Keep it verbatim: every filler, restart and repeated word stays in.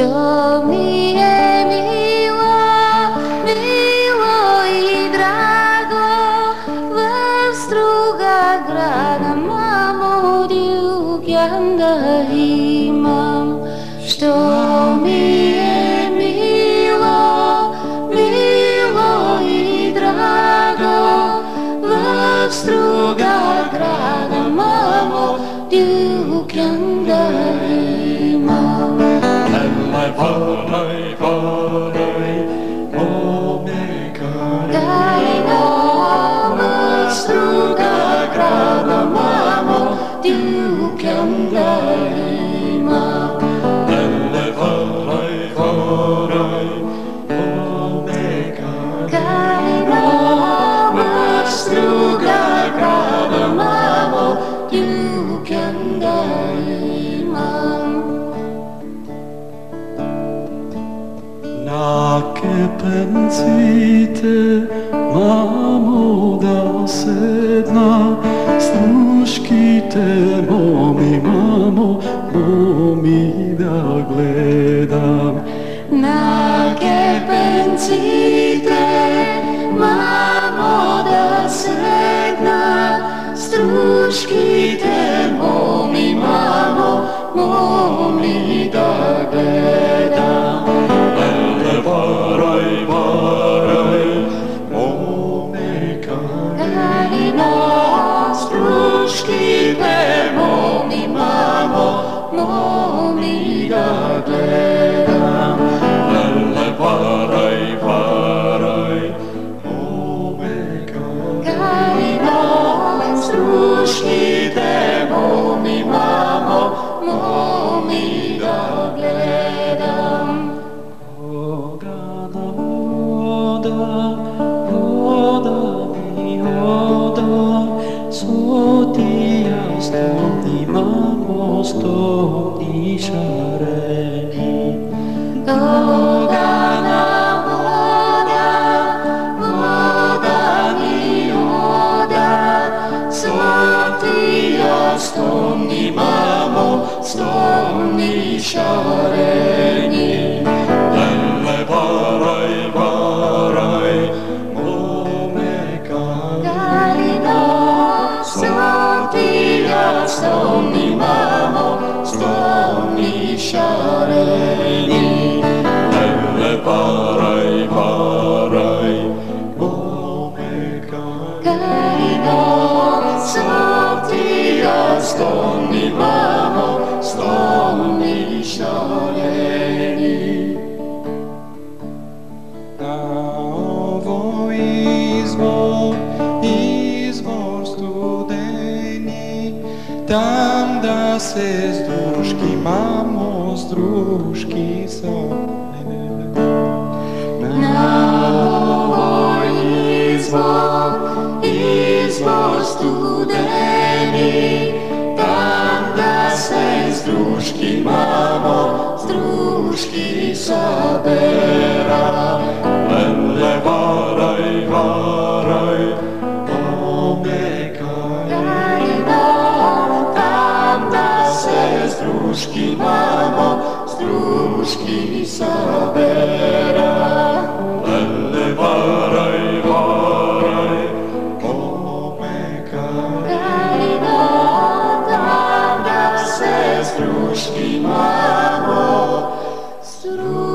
Sto mi e Milo, Milo i drago, vastruga grana, mamu djuk jam da imam. Sto mi e Milo, Milo i drago, vastruga grana, mamu djuk jam da imam. My father, father, oh my God, dai nova struga grana mamo, Dio che andarima. Dai father, father, oh my God, dai nova struga grana mamo, Dio che andarima. Na che pensite, mamo da sedna, sluškite momi, mamo, momi da gledam. Na che pensite, mamo da sedna, sluškite momi, mamo, momi da gledam. Varai, varai, momeka, Galina, struškite, momi, mamo, momi da gledam. Varai, varai, momeka, Galina, struškite, momi, mamo, momi da gledam. Sto ti ja sto mi mamo, sto ti šareni. Dogana voda, voda mi voda, sto ti ja sto mi mamo, sto ti šareni. Lele varaj, varaj, sto mi mamo, sto mi šareni. Lele varaj, varaj, momeka, Galina, sto ti ja sto mi mamo, sto mi šareni. Na ovo izvor, izvor studeni, tam da se s druški, mamo, s druški sam. Na ovoj izvor, izvor studeni, tam da se s druški, mamo, s druški sabera. Lele varaj, varaj, struški mamo, struški sabera. Lele varaj, varaj, omeka, Galina, tam da se struški mamo, struški sabera.